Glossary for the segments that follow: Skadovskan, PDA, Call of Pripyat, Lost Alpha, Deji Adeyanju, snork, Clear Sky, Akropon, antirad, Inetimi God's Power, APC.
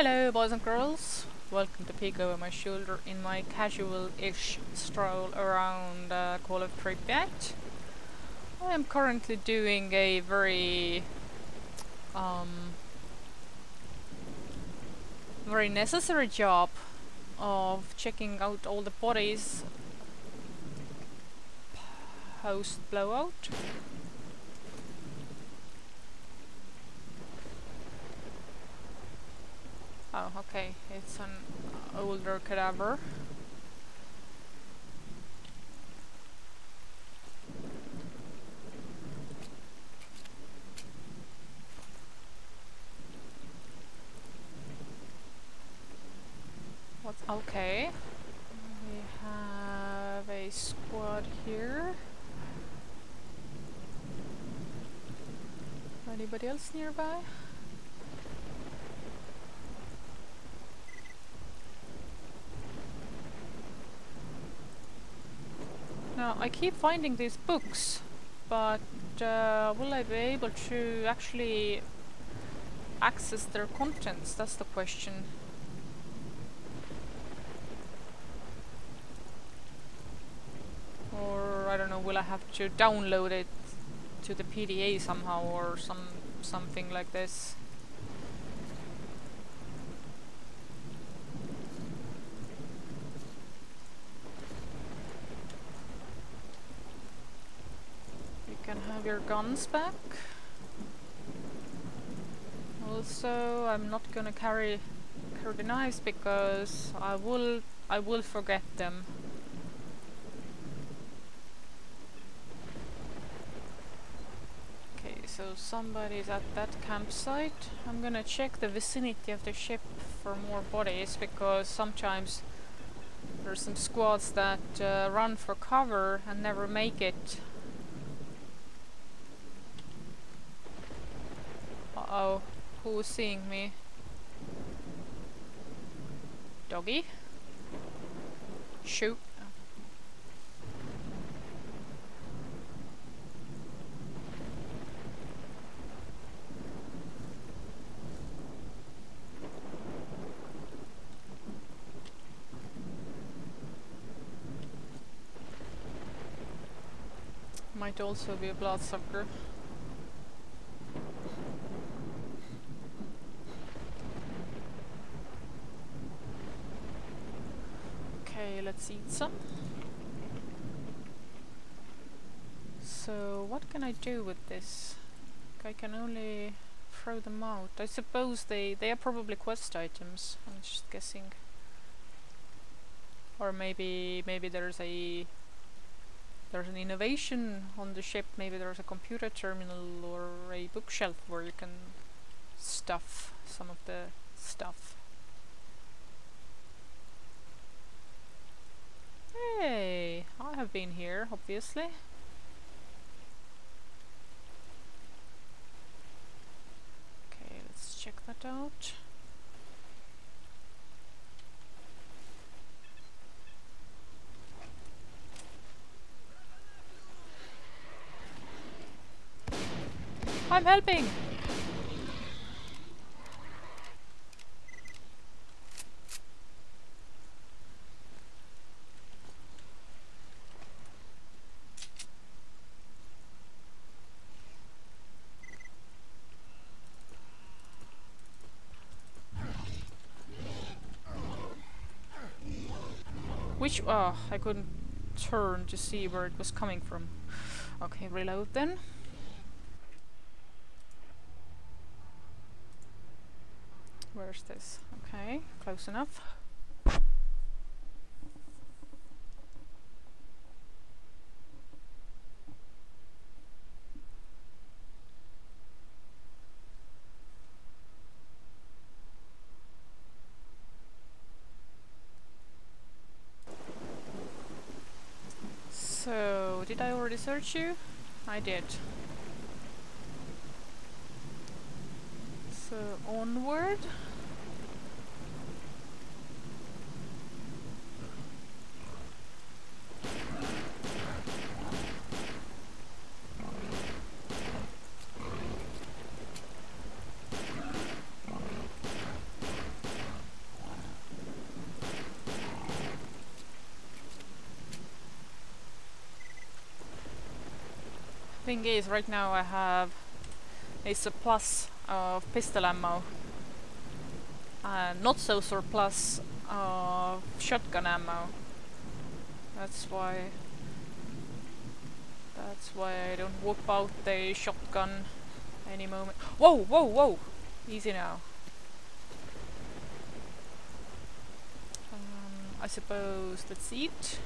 Hello boys and girls, welcome to peek over my shoulder in my casual-ish stroll around Call of Pripyat. I am currently doing a very very necessary job of checking out all the bodies post blowout. Oh, okay, it's an older cadaver. What's okay? We have a squad here. Anybody else nearby? Now, I keep finding these books, but will I be able to actually access their contents? That's the question. Or, I don't know, will I have to download it to the PDA somehow or something like this? Can have your guns back. Also, I'm not gonna carry the knives because I will forget them. Okay, so somebody's at that campsite. I'm gonna check the vicinity of the ship for more bodies because sometimes there's some squads that run for cover and never make it. Oh, who's seeing me? Doggy? Shoot. Might also be a bloodsucker. Let's eat some. So what can I do with this? I can only throw them out. I suppose they are probably quest items. I'm just guessing. Or maybe there's an innovation on the ship. Maybe there's a computer terminal or a bookshelf where you can stuff some of the stuff. Hey, I have been here, obviously. Okay, let's check that out. I'm helping! Oh, I couldn't turn to see where it was coming from. Okay, reload then. Where's this? Okay, close enough. Did I already search you? I did. So onward. thing is, right now I have a surplus of pistol ammo and not so surplus of shotgun ammo. That's why I don't whip out the shotgun any moment. Whoa, whoa, whoa! Easy now. I suppose that's it.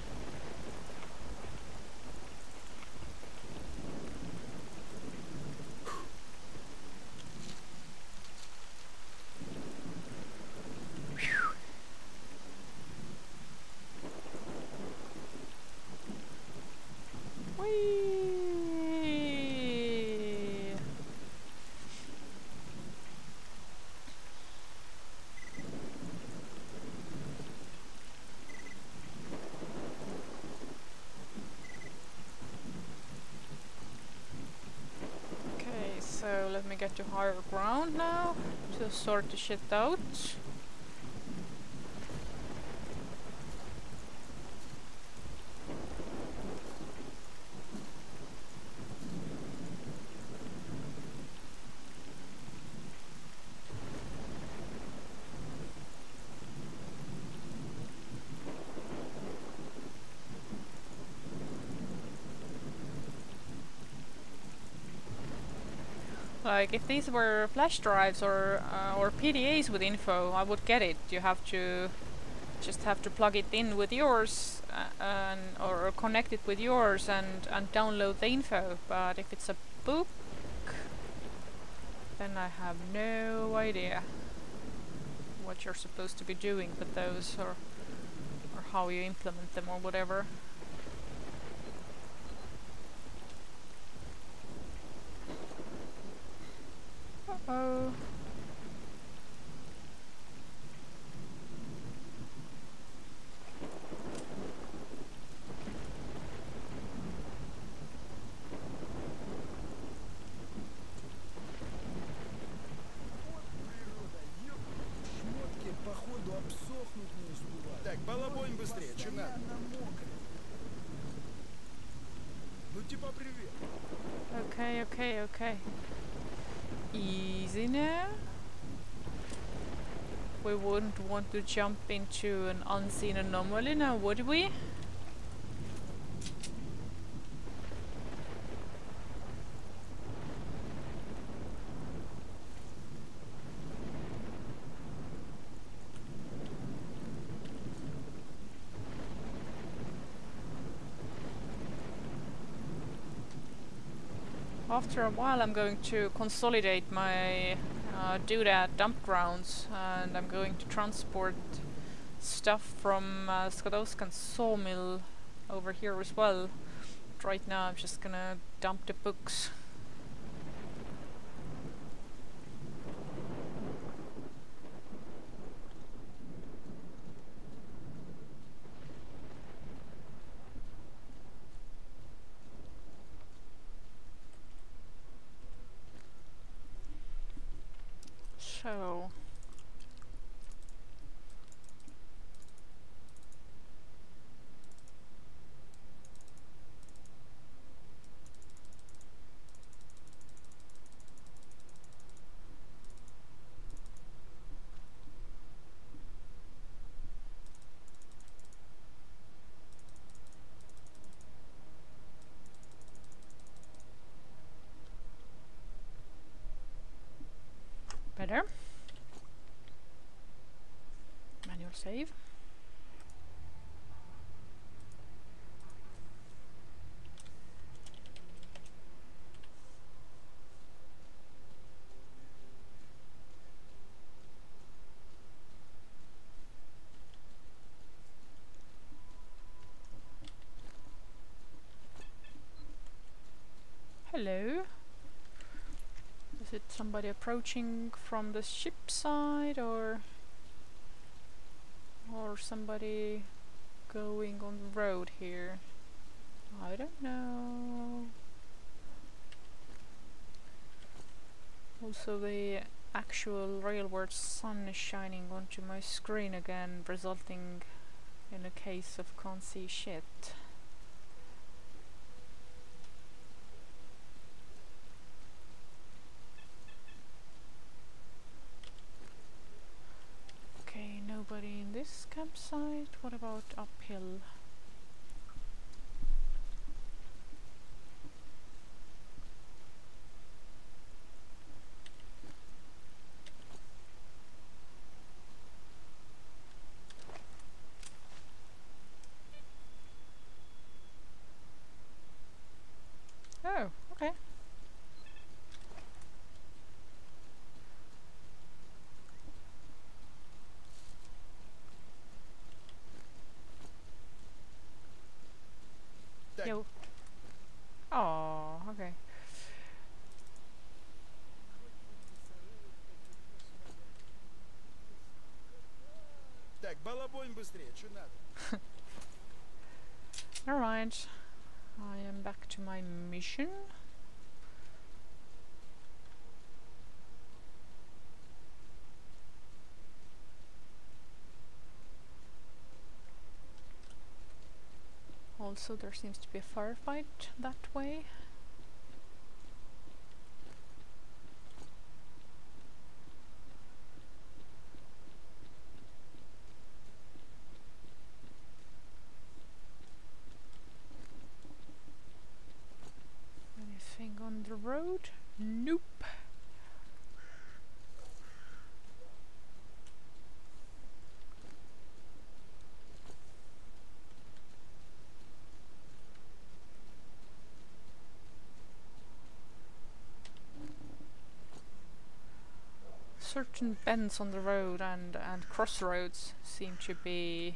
Get to higher ground now to sort the shit out. Like, if these were flash drives or PDAs with info, I would get it. You have to just plug it in with yours or connect it with yours and download the info. But if it's a book, then I have no idea what you're supposed to be doing with those or how you implement them or whatever. Oh. Так, балабонь быстрее, чем надо. Ну типа привет. Okay, okay, okay. Easy now. We wouldn't want to jump into an unseen anomaly now, would we? After a while I'm going to consolidate my doodad dump grounds, and I'm going to transport stuff from Skadovskan sawmill over here as well. But right now I'm just gonna dump the books. So, better. Manual save. Hello. Is it somebody approaching from the ship side, or somebody going on the road here? I don't know. Also, the actual real world sun is shining onto my screen again, resulting in a case of can't see shit. anybody in this campsite? What about uphill? Yo. Oh, okay. Так, балабонь быстрее, что надо. All right. I am back to my mission. Also, there seems to be a firefight that way. Anything on the road? Nope. Certain bends on the road and crossroads seem to be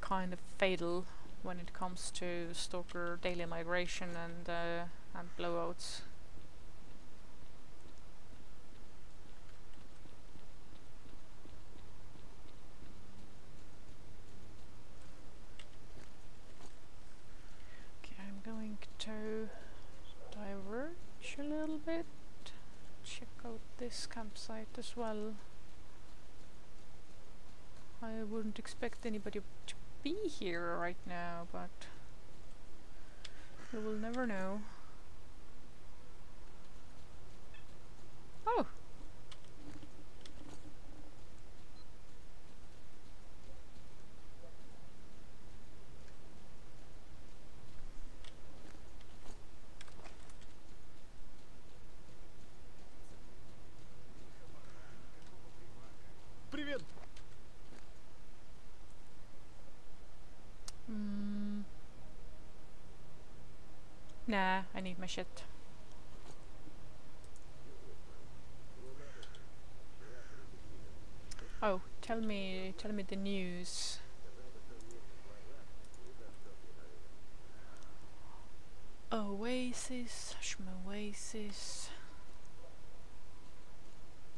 kind of fatal when it comes to stalker daily migration and blowouts. Okay, I'm going to diverge a little bit. Check out this campsite as well. I wouldn't expect anybody to be here right now, but you will never know. Oh! Nah, I need my shit. Oh, tell me the news. Oasis, Shmoasis.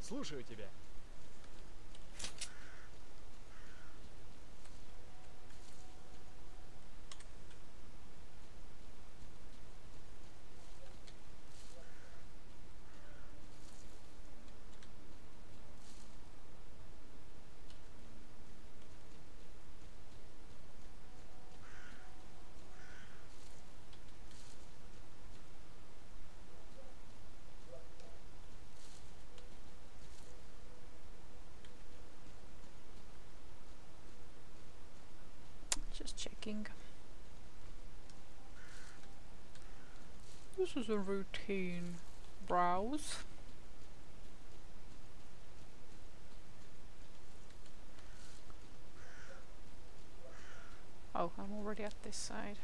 Слушаю тебя. This is a routine browse. Oh, I'm already at this side.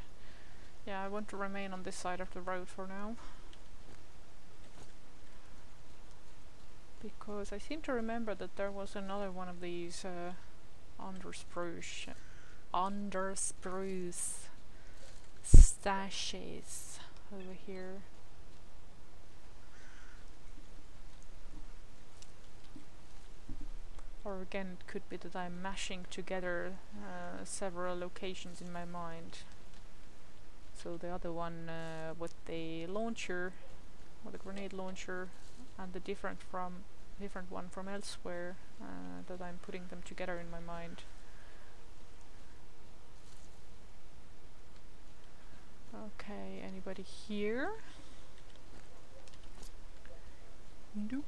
Yeah, I want to remain on this side of the road for now. Because I seem to remember that there was another one of these under spruce stashes over here. Or again, it could be that I'm mashing together several locations in my mind. So the other one with the launcher, or the grenade launcher, and the different one from elsewhere, that I'm putting them together in my mind. Okay, anybody here? Nope.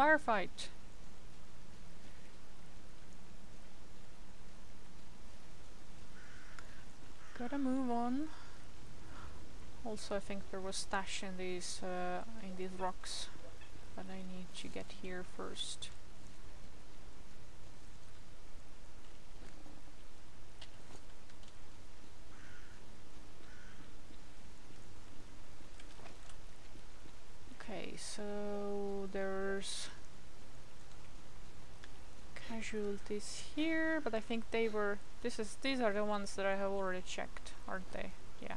firefight. Gotta move on. Also, I think there was stash in these rocks, but I need to get here first. Okay, so there's casualties here, but I think they were. These are the ones that I have already checked, aren't they? Yeah.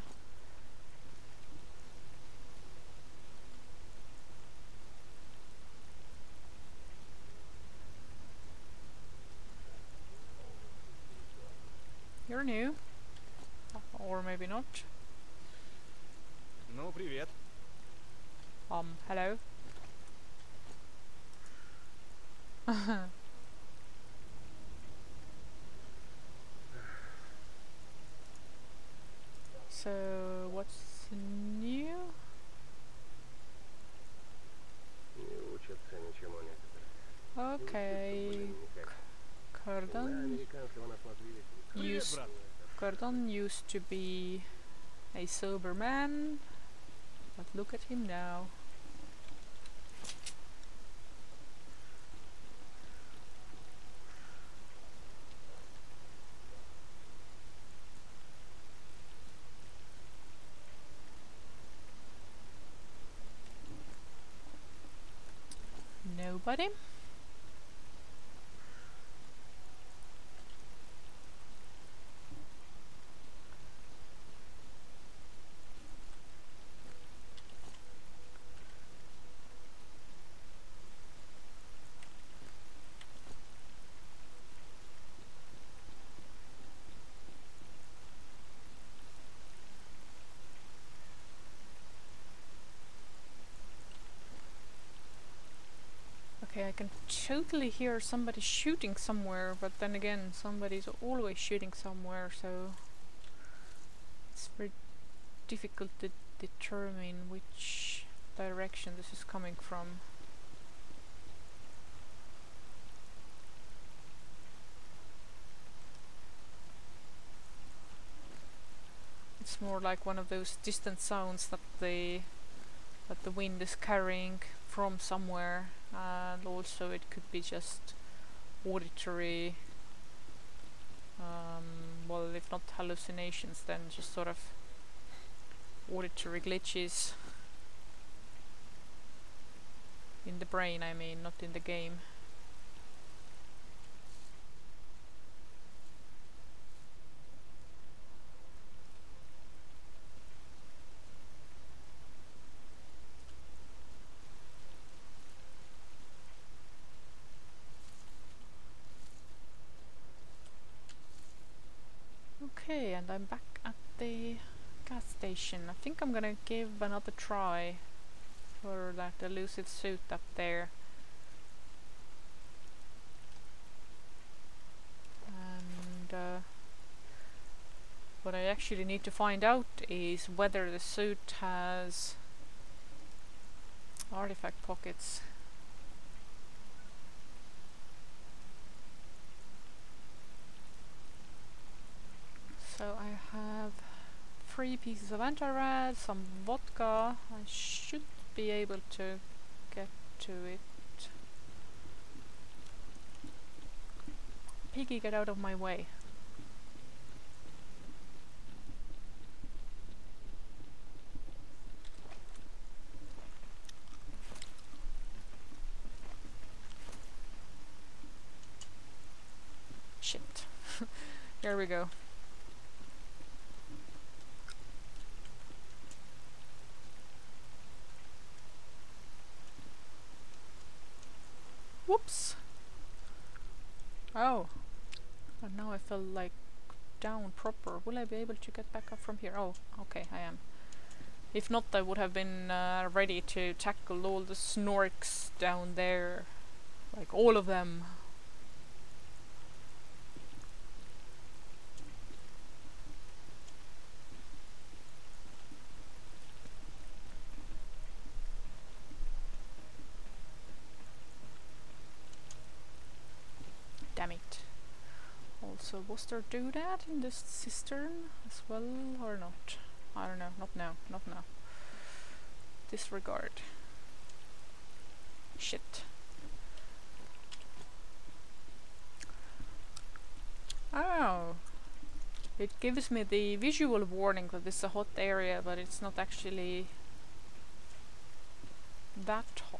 You're new, or maybe not. No, привет. Hello. So, what's new? Okay. Cordon used to be a sober man, but look at him now. Nobody? I can totally hear somebody shooting somewhere, but then again, somebody's always shooting somewhere, so it's very difficult to determine which direction this is coming from. It's more like one of those distant sounds that the wind is carrying from somewhere, and also it could be just auditory, well, if not hallucinations, then just sort of auditory glitches in the brain, I mean, not in the game. And I'm back at the gas station. I think I'm gonna give another try for that elusive suit up there. And what I actually need to find out is whether the suit has artifact pockets. So I have 3 pieces of antirad, some vodka. I should be able to get to it. Piggy, get out of my way. Shit. There we go. Whoops! Oh, and now I feel like down proper. Will I be able to get back up from here? Oh, okay, I am. If not, I would have been ready to tackle all the snorks down there. Like, all of them. also. Was there do that in this cistern as well or not? I don't know. Not now. Disregard. Shit. Oh. It gives me the visual warning that it's a hot area, but it's not actually that hot.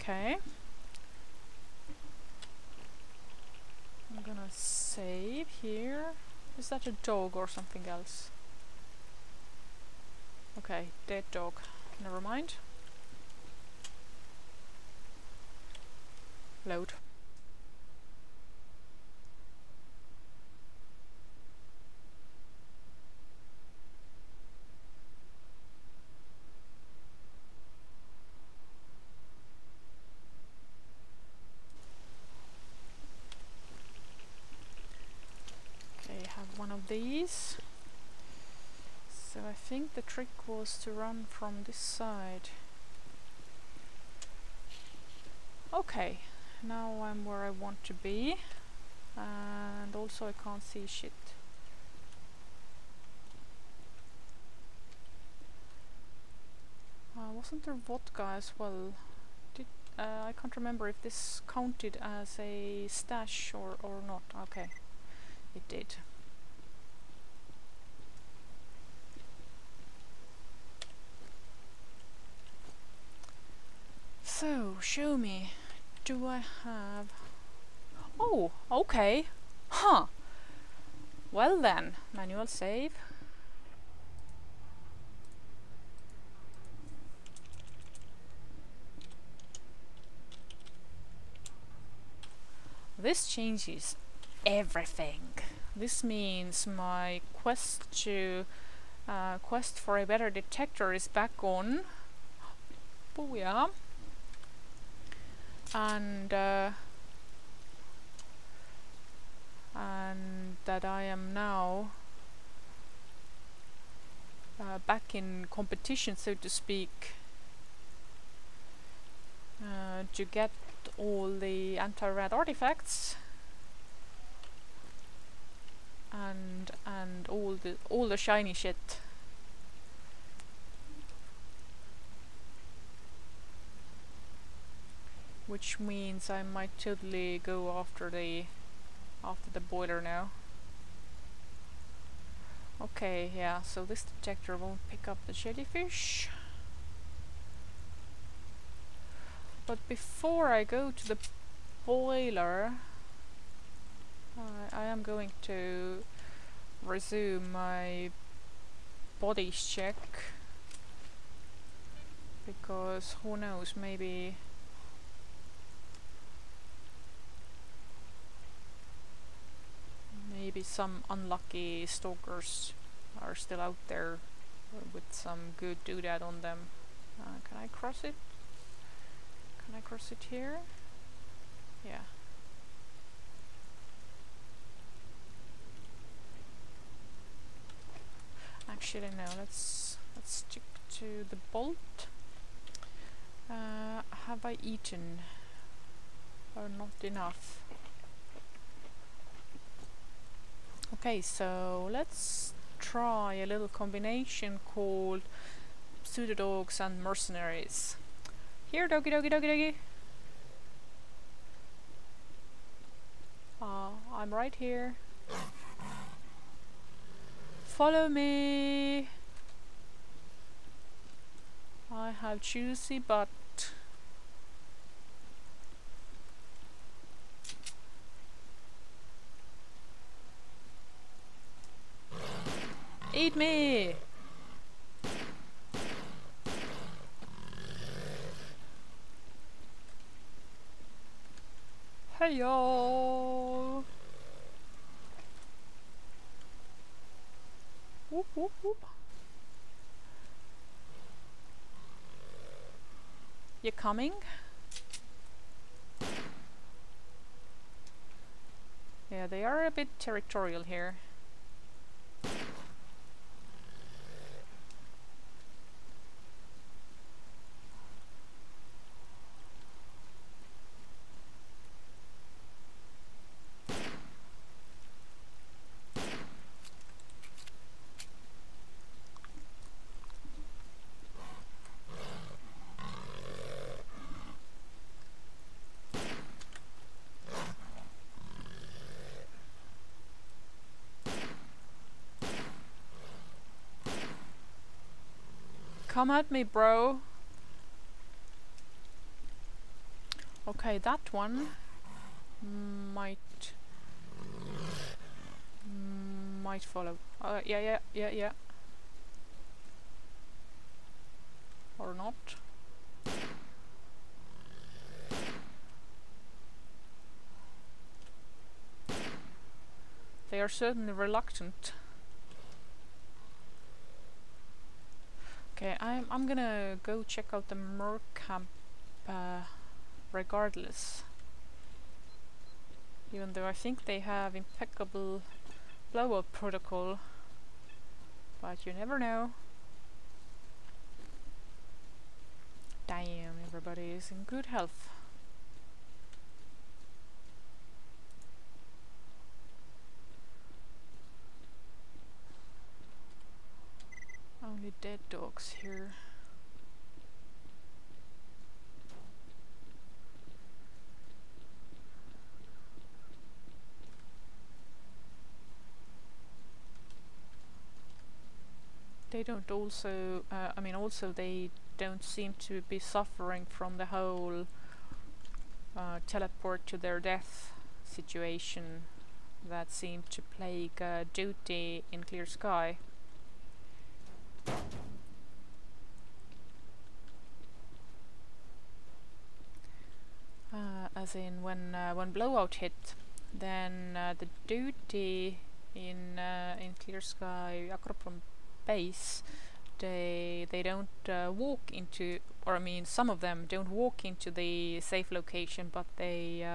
Okay. I'm gonna save here. Is that a dog or something else? Okay, dead dog. Never mind. Load. These. So I think the trick was to run from this side. Okay, now I'm where I want to be, and also I can't see shit. Wasn't there vodka as well? I can't remember if this counted as a stash or not. Okay, it did. So, show me, do I have... Oh, okay, huh. Well then, manual save. This changes everything. This means my quest for a better detector is back on. Booyah. And that I am now back in competition, so to speak, to get all the anti-rad artifacts and all the shiny shit. Which means I might totally go after the boiler now. Okay, yeah, so this detector won't pick up the jellyfish. But before I go to the boiler, I am going to resume my body check. Because who knows, maybe... Maybe some unlucky stalkers are still out there with some good doodad on them. Can I cross it? Can I cross it here? Yeah. Actually no, let's stick to the bolt. Have I eaten? Or not enough? Okay, so let's try a little combination called pseudo-dogs and mercenaries. Here, doggy, doggy, doggy, doggy! I'm right here. Follow me! I have juicy butt. Eat me! Hey yo! Whoop whoop whoop! You coming? Yeah, they are a bit territorial here. Come at me, bro. Okay, that one might follow. Yeah. Or not. They are certainly reluctant. Okay, I'm gonna go check out the Merc camp regardless. Even though I think they have impeccable blowout protocol, but you never know. Damn, everybody is in good health. Only dead dogs here. They don't also, they don't seem to be suffering from the whole teleport to their death situation that seemed to plague duty in Clear Sky. As in when blowout hit, then the duty in Clear Sky Akropon base, they don't walk into, or I mean some of them don't walk into the safe location, but they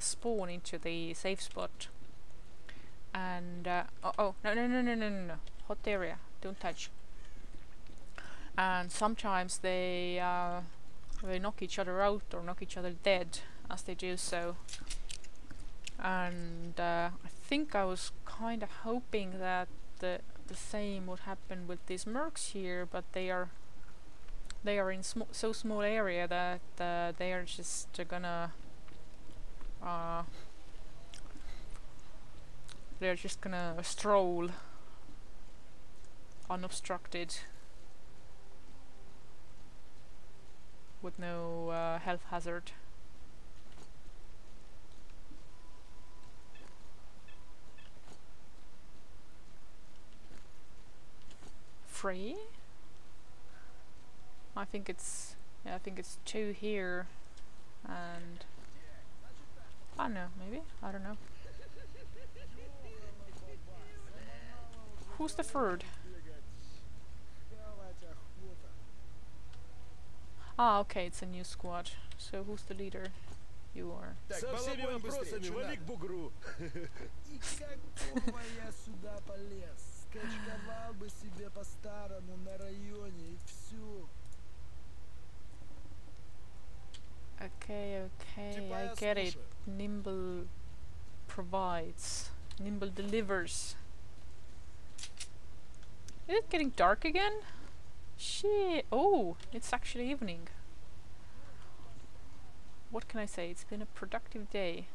spawn into the safe spot. And oh no, hot area, don't touch. And sometimes they knock each other out or knock each other dead as they do so. And I think I was kind of hoping that the same would happen with these mercs here, but they are in so small area that they are just gonna stroll unobstructed with no health hazard. Free? I think it's two here and I don't know, maybe? I don't know. Who's the third? Ah, okay, it's a new squad. So who's the leader? You are. Okay, I get it. Nimble provides. Nimble delivers. Is it getting dark again? Shit! Oh, it's actually evening. What can I say? It's been a productive day.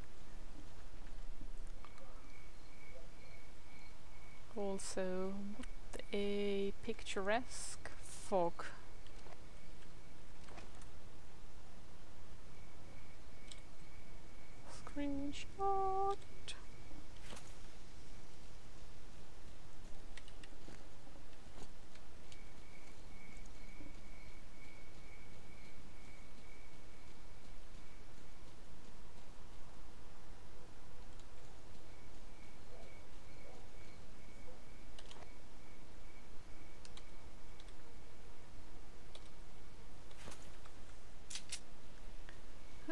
Also, what a picturesque fog. Screenshot.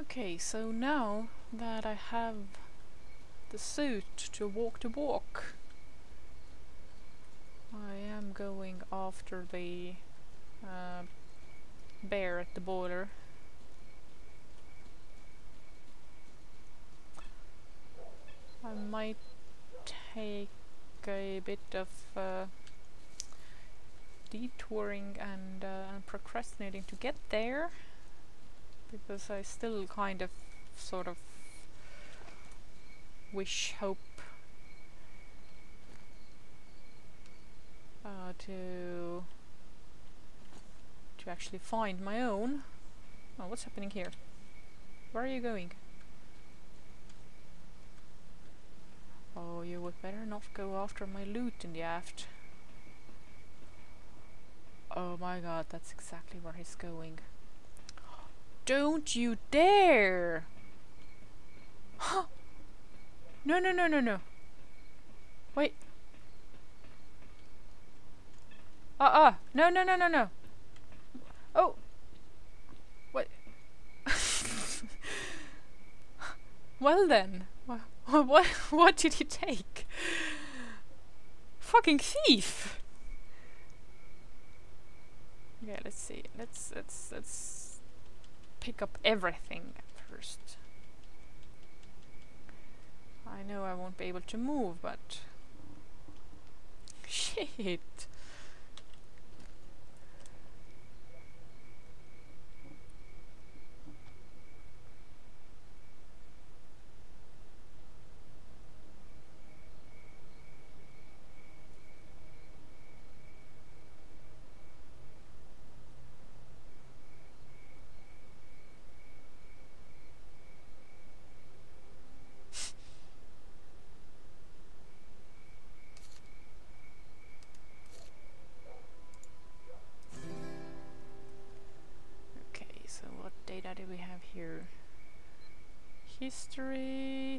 Okay, so now that I have the suit to walk, I am going after the bear at the border. I might take a bit of detouring and procrastinating to get there, because I still kind of, sort of, wish, hope to to actually find my own. Oh, what's happening here? Where are you going? Oh, you would better not go after my loot in the aft. Oh my god, that's exactly where he's going. Don't you dare! Huh? No, no, no, no, no. Wait. No, no, no, no, no. Oh. What? Well then. What did he take? Fucking thief. Yeah, let's see. Let's pick up everything at first. I know I won't be able to move, but shit.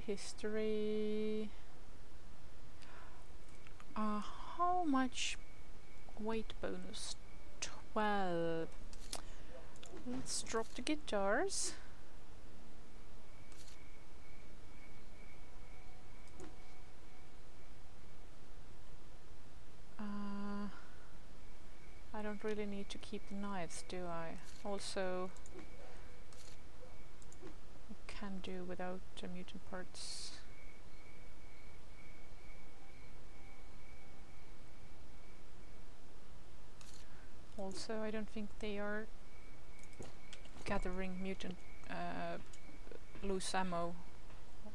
History. How much weight bonus? 12. Let's drop the guitars. I don't really need to keep the knives, do I? Also, can do without mutant parts. Also, I don't think they are gathering mutant loose ammo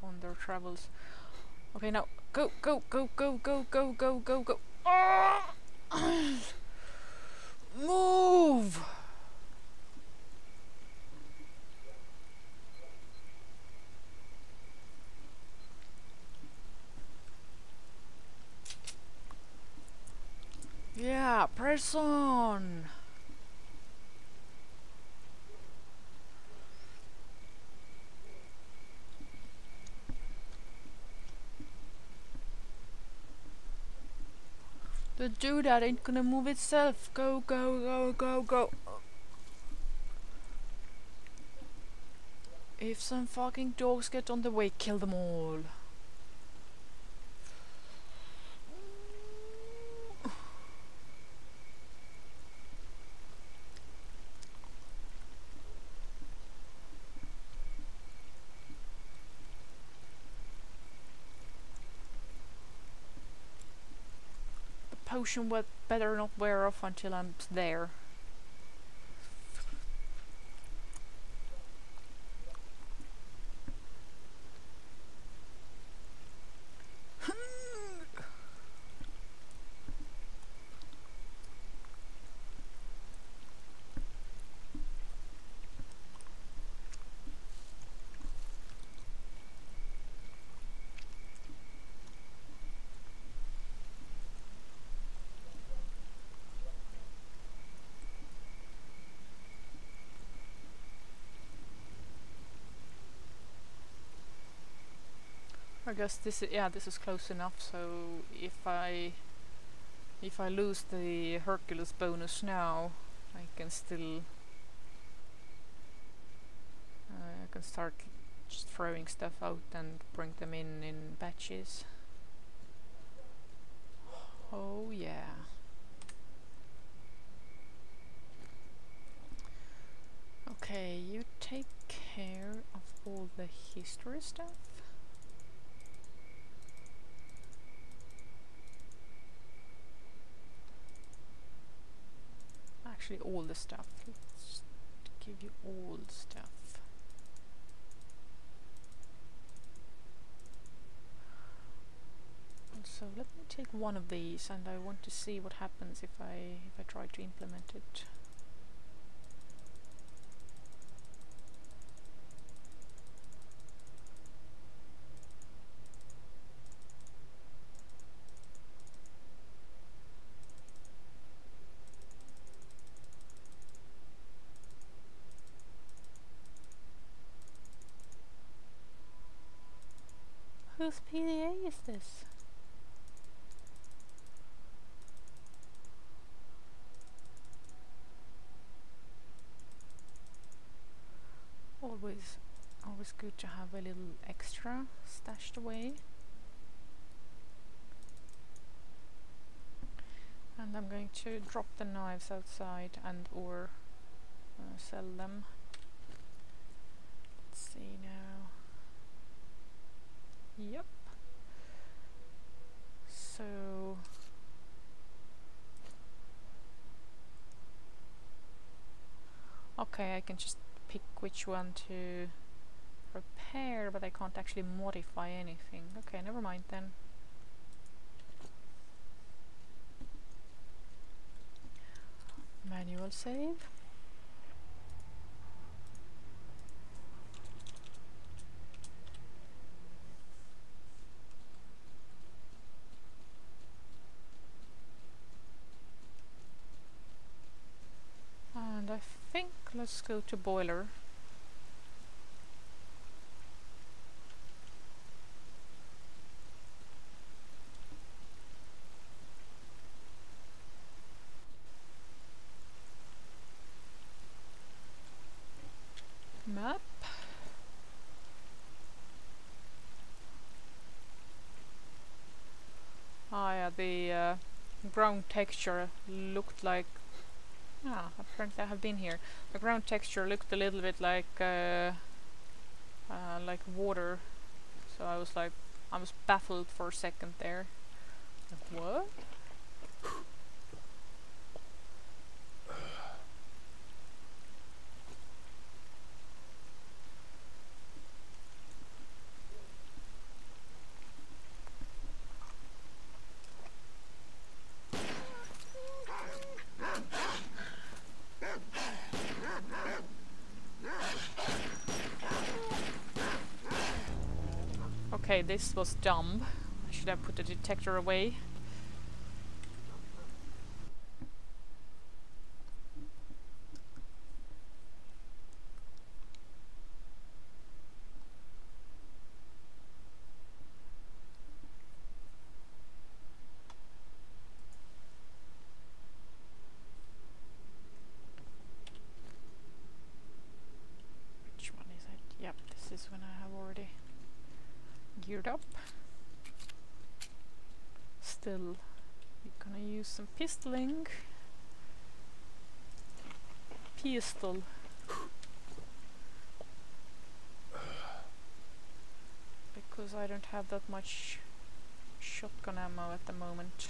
on their travels. Okay, now go. Move. Yeah, press on! The dude that ain't gonna move itself! Go! If some fucking dogs get on the way, kill them all! Potion would better not wear off until I'm there. I guess this is, yeah, this is close enough, so if I lose the Hercules bonus now, I can still I can start just throwing stuff out and bring them in batches. Oh yeah. Okay, you take care of all the history stuff. Actually, all the stuff. Let's give you all the stuff. So let me take one of these, and I want to see what happens if I try to implement it. whose PDA is this? Always good to have a little extra stashed away. And I'm going to drop the knives outside and or sell them. Let's see now. Yep. So okay, I can just pick which one to repair, but I can't actually modify anything. Okay, never mind then. Manual save. And I think let's go to boiler. The ground texture looked like, apparently I have been here. The ground texture looked a little bit like water, so I was like, I was baffled for a second there. Like, what? Okay, this was dumb. Should I put the detector away? Which one is it? Yep, this is when I have already geared up. Still, we're gonna use some pistoling. Pistol. Because I don't have that much shotgun ammo at the moment.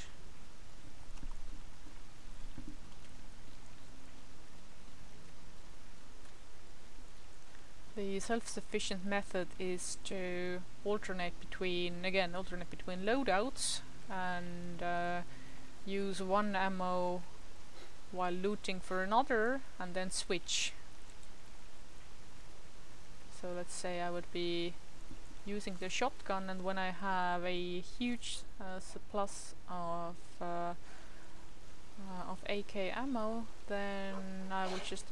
The self-sufficient method is to alternate between loadouts and use one ammo while looting for another and then switch. So let's say I would be using the shotgun, and when I have a huge surplus of AK ammo, then I would just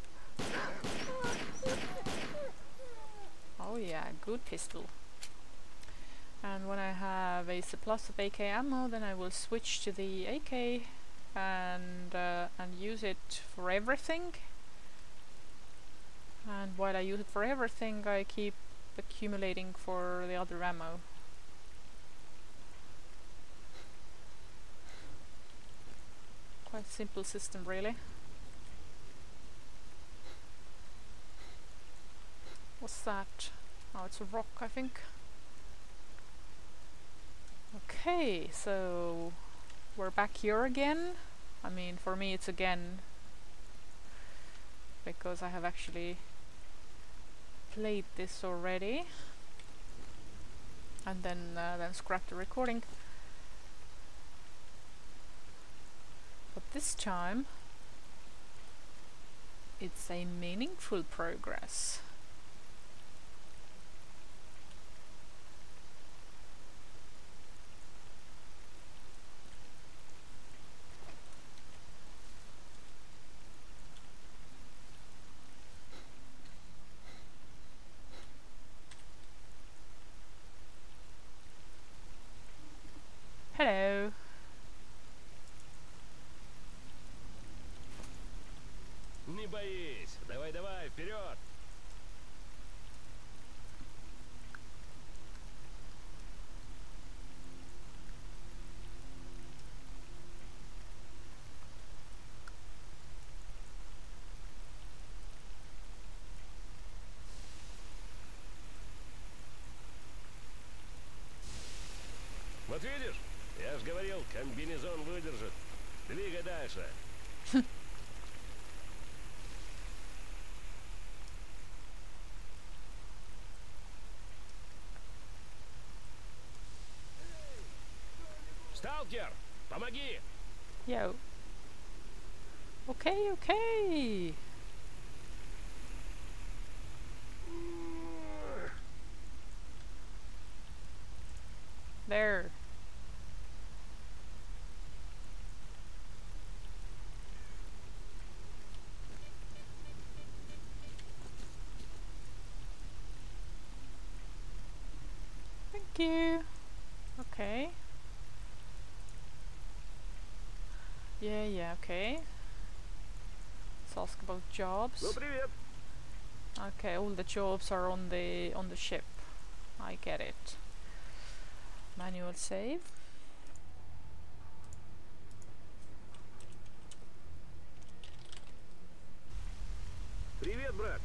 oh yeah, good pistol. And when I have a surplus of AK ammo, then I will switch to the AK and use it for everything. And while I use it for everything, I keep accumulating for the other ammo. Quite simple system, really. What's that? Oh, it's a rock, I think. Okay, so we're back here again. I mean, for me it's again, because I have actually played this already and then scrapped the recording. But this time it's a meaningful progress. Вперед! Вот видишь? Я же говорил, комбинезон выдержит. Двигай дальше. Сталкер, помоги! Yo. Okay, okay. There. Thank you. Okay. Yeah, yeah, okay. Let's ask about jobs. Okay, all the jobs are on the ship. I get it. Manual save. Привет, брат.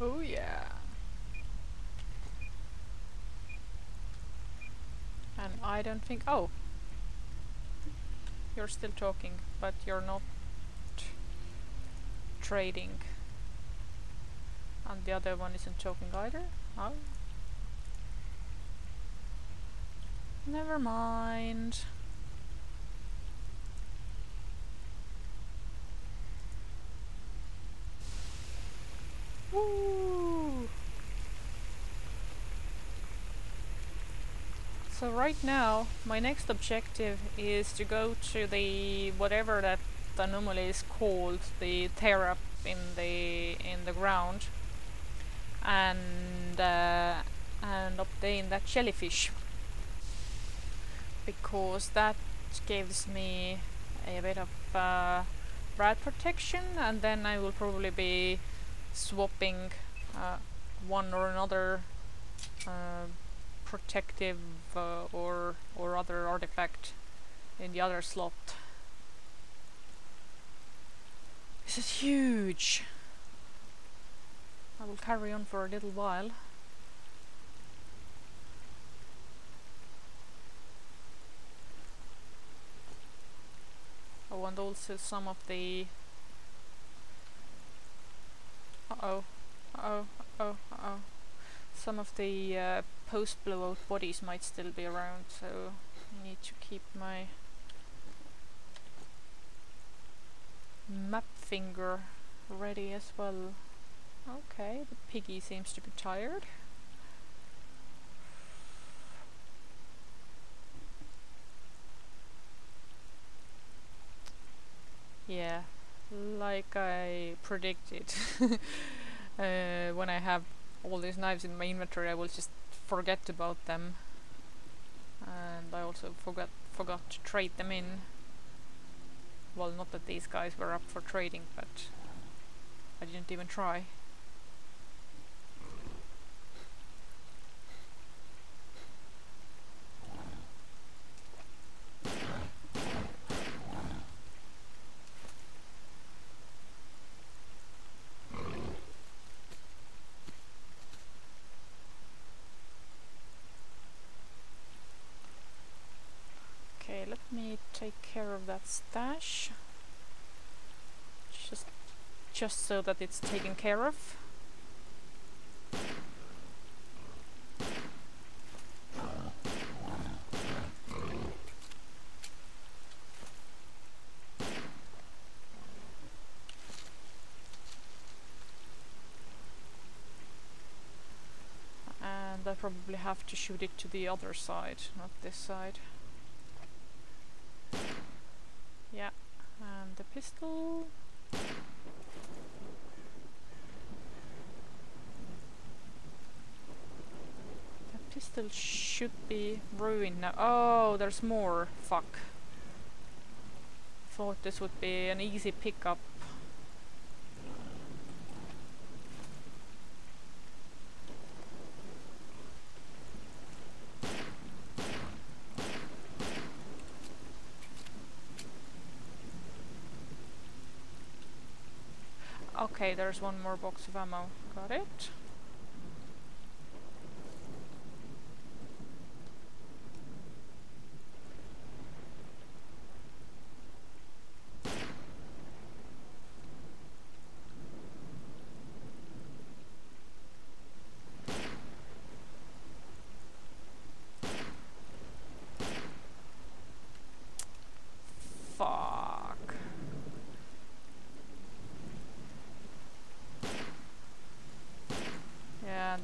Oh yeah. And I don't think... Oh! You're still talking, but you're not trading. And the other one isn't talking either? Oh. Never mind. Woo! So right now, my next objective is to go to the whatever that anomaly is called, the tear up in the ground, and obtain that jellyfish, because that gives me a bit of rad protection, and then I will probably be swapping one or another. Protective or other artifact in the other slot. This is huge. I will carry on for a little while. Oh, and also some of the... Uh-oh. Uh-oh. Uh-oh. Uh-oh. Some of the post-blowout bodies might still be around, so I need to keep my map finger ready as well. Okay, the piggy seems to be tired. Yeah, like I predicted. When I have all these knives in my inventory, I will just forget about them, and I also forgot to trade them in. Well, not that these guys were up for trading, but I didn't even try. Take care of that stash, just so that it's taken care of. And I probably have to shoot it to the other side, not this side. Yeah, and the pistol. The pistol should be ruined now. Oh, there's more. Fuck. Thought this would be an easy pickup. Okay, there's one more box of ammo. Got it.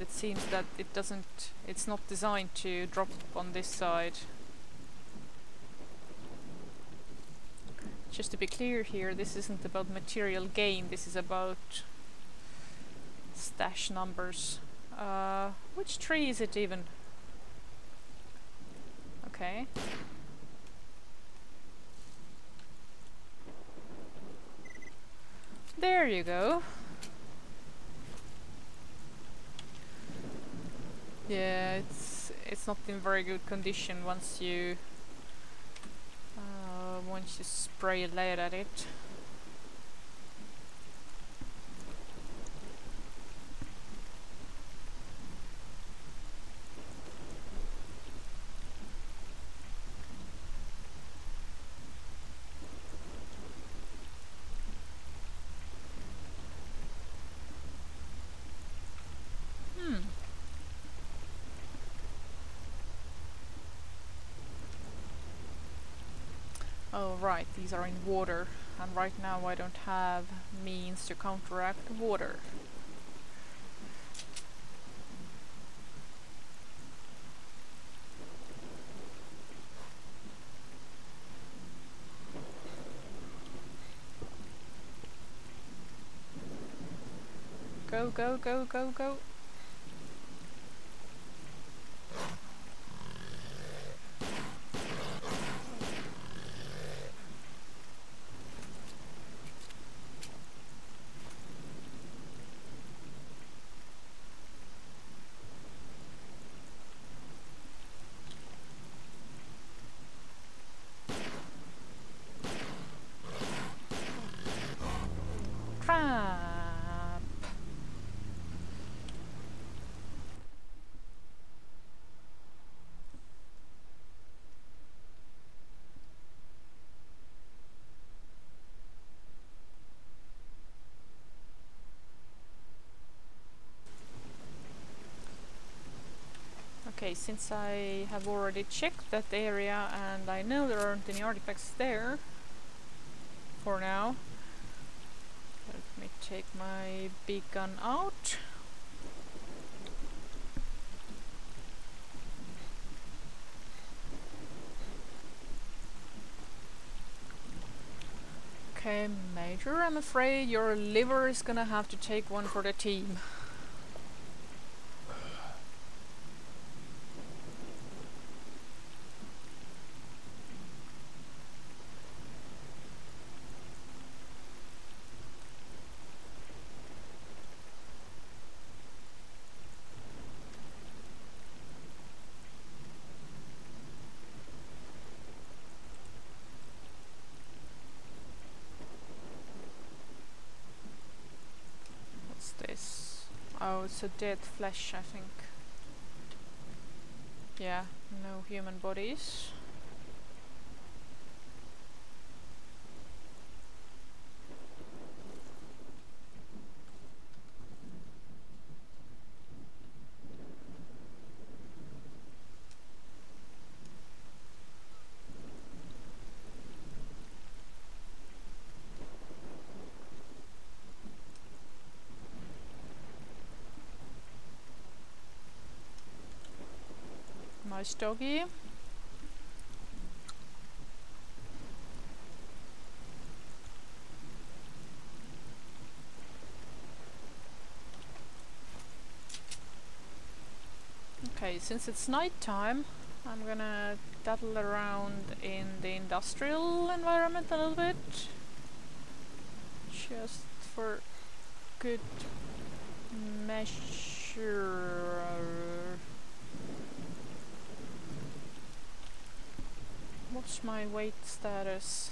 It seems that it doesn't, it's not designed to drop on this side. Just to be clear here, this isn't about material gain, this is about stash numbers. Which tree is it even? Okay. There you go. Yeah, it's not in very good condition once you spray lead at it. Right, these are in water, and right now I don't have means to counteract water. Go, go, go, go, go. Okay, since I have already checked that area and I know there aren't any artifacts there for now, let me take my big gun out. Okay, Major, I'm afraid your liver is gonna have to take one for the team. It's a dead flesh, I think. Yeah, no human bodies. Doggy. Okay, since it's night time, I'm gonna daddle around in the industrial environment a little bit, just for good measure. What's my weight status?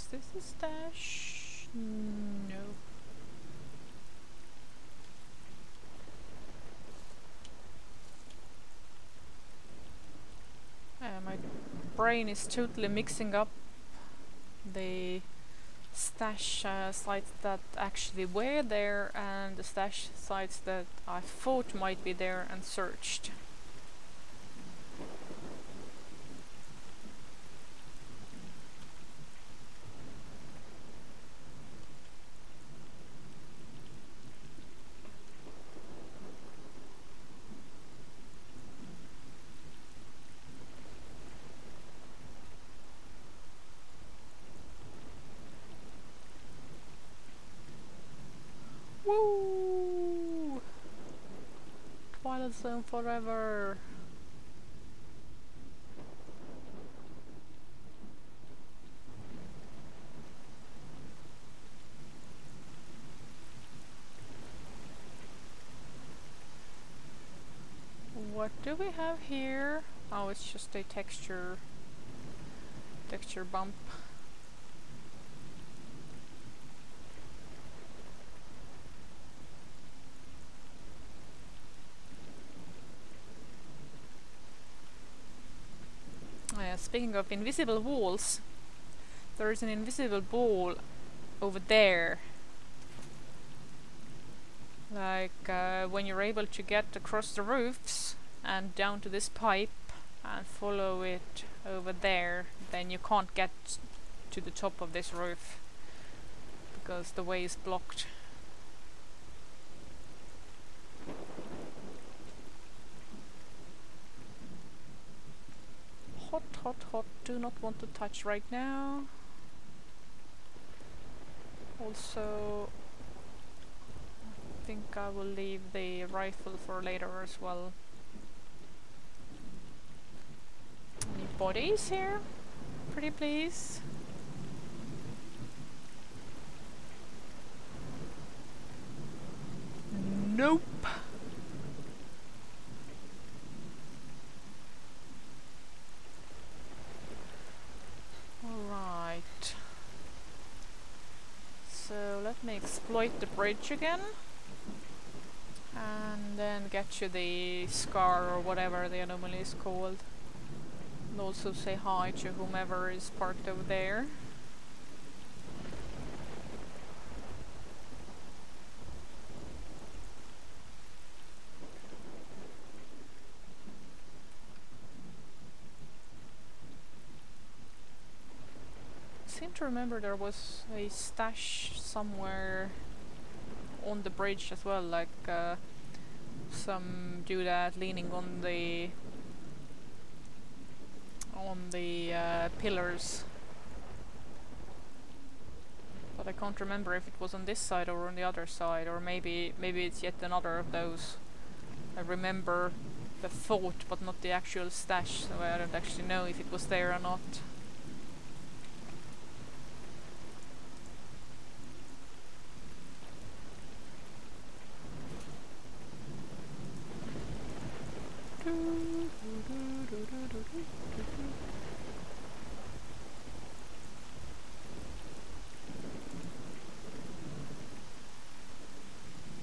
Is this a stash? No. My brain is totally mixing up the stash sites that actually were there and the stash sites that I thought might be there and searched. Zone forever. What do we have here? Oh, it's just a texture bump. Speaking of invisible walls, there is an invisible wall over there. Like when you're able to get across the roofs and down to this pipe and follow it over there, then you can't get to the top of this roof because the way is blocked. Hot, do not want to touch right now. Also, I think I will leave the rifle for later as well. Any bodies here? Pretty please. Nope. Exploit the bridge again and then get to the scar or whatever the anomaly is called, and also say hi to whomever is parked over there. I remember there was a stash somewhere on the bridge as well, like some dude leaning on the pillars, but I can't remember if it was on this side or on the other side, or maybe it's yet another of those. I remember the thought but not the actual stash, so I don't actually know if it was there or not.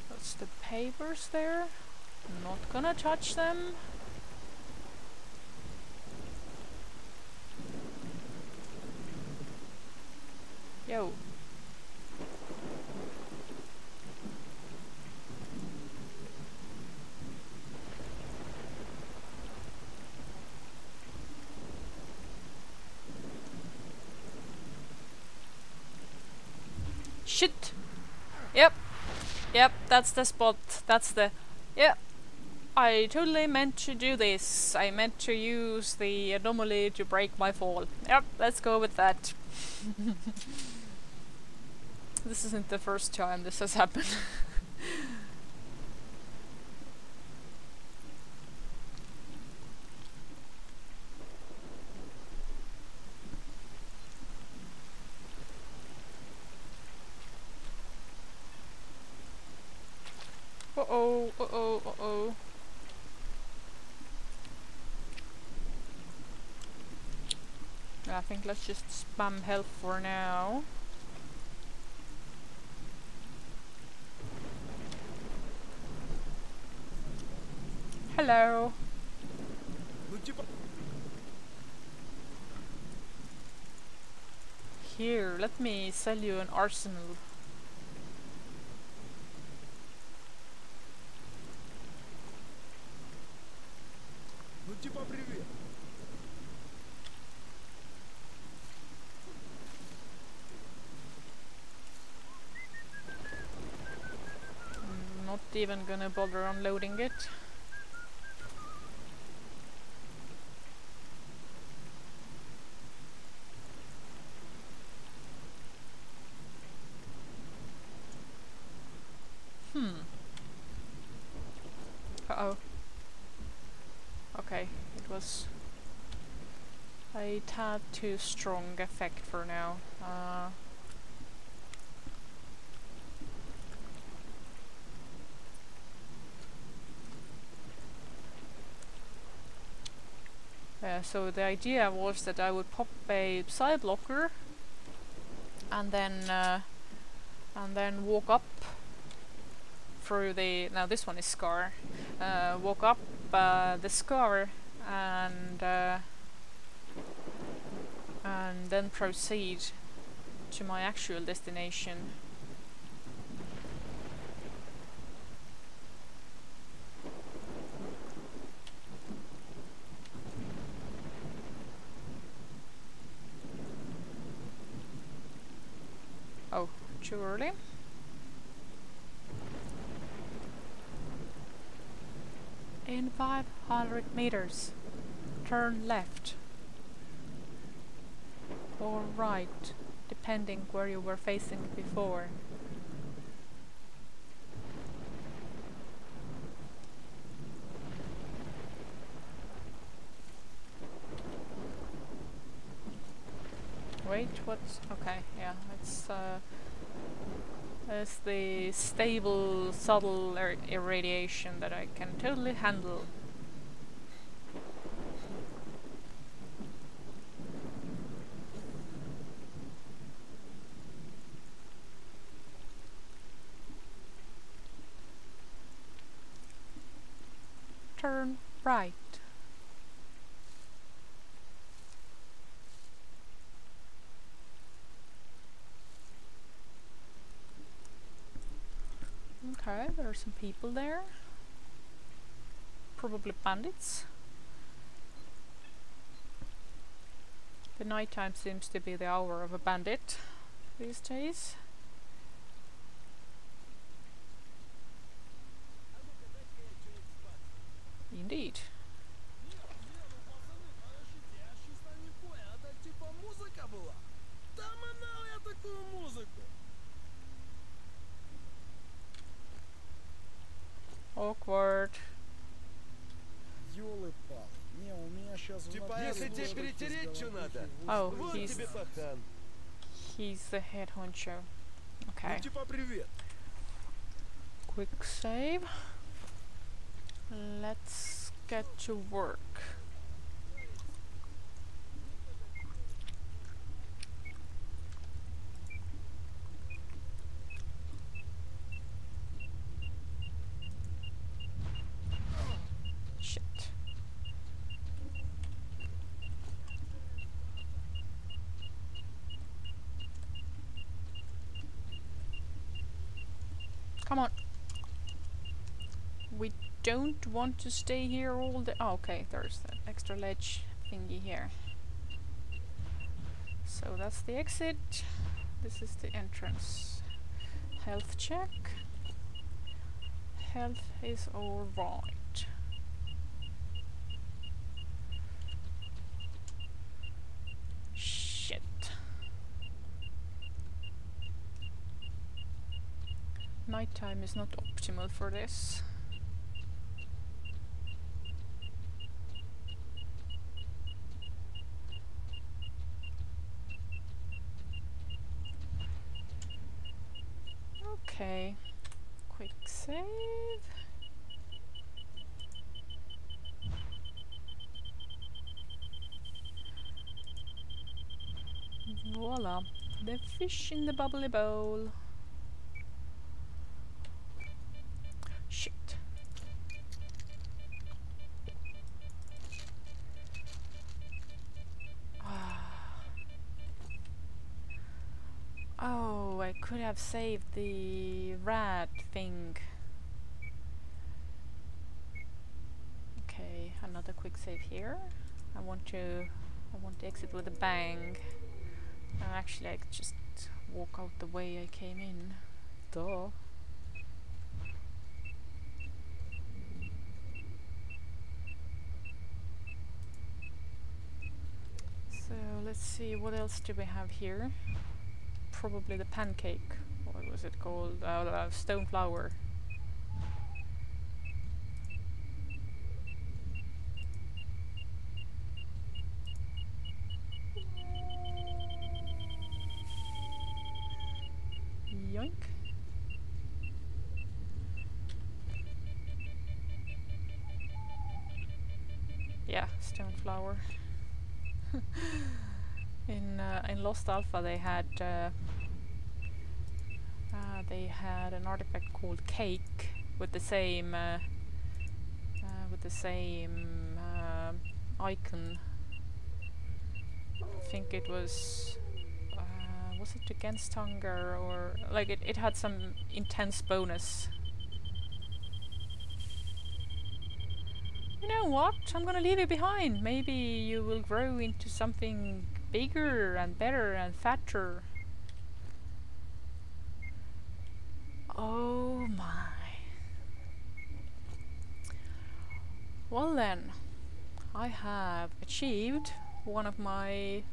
That's the papers there. I'm not gonna touch them. Yo. Shit! Yep, that's the spot, that's the... Yep! I totally meant to do this, I meant to use the anomaly to break my fall. Yep, let's go with that. This isn't the first time this has happened. I think let's just spam help for now. Hello. Here, let me sell you an arsenal. I'm not even gonna bother unloading it. It had too strong effect for now. So the idea was that I would pop a psi blocker and then walk up through the. Now this one is Scar. Walk up the Scar and then proceed to my actual destination. Oh, too early? In 500 meters, turn left. Or right, depending where you were facing before. Wait, what's... okay, yeah, it's the stable, subtle irradiation that I can totally handle. Turn right. Okay, there are some people there. Probably bandits. The nighttime seems to be the hour of a bandit these days. Indeed. Awkward. Oh, he's the head honcho. Okay. Quick save. Let's get to work. Shit. Come on. We don't want to stay here all day. Oh, okay, there's that extra ledge thingy here. So that's the exit. This is the entrance. Health check. Health is all right. Shit. Nighttime is not optimal for this. Okay, quick save. Voila, the fish in the bubbly bowl. Shit. Oh, I could have saved the rat thing. Okay, another quick save here. I want to exit with a bang. Actually, I could just walk out the way I came in. Duh. So let's see, what else do we have here? Probably the pancake. What was it called? Stone flower. Yoink. Yeah, stone flower. In Lost Alpha they had an artifact called Cake with the same icon. I think it was it against hunger, or like it had some intense bonus. You know what? I'm gonna leave you behind. Maybe you will grow into something bigger and better and fatter. Oh my. Well then, I have achieved one of my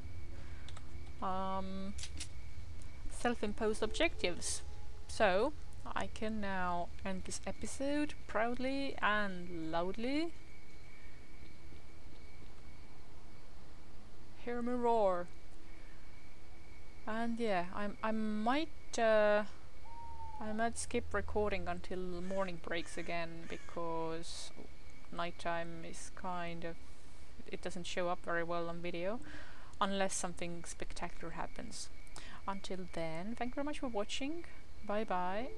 self-imposed objectives. So, I can now end this episode proudly and loudly. Hear me roar. And yeah, I might skip recording until morning breaks again, because nighttime is kind of, it doesn't show up very well on video unless something spectacular happens. Until then, thank you very much for watching. Bye bye.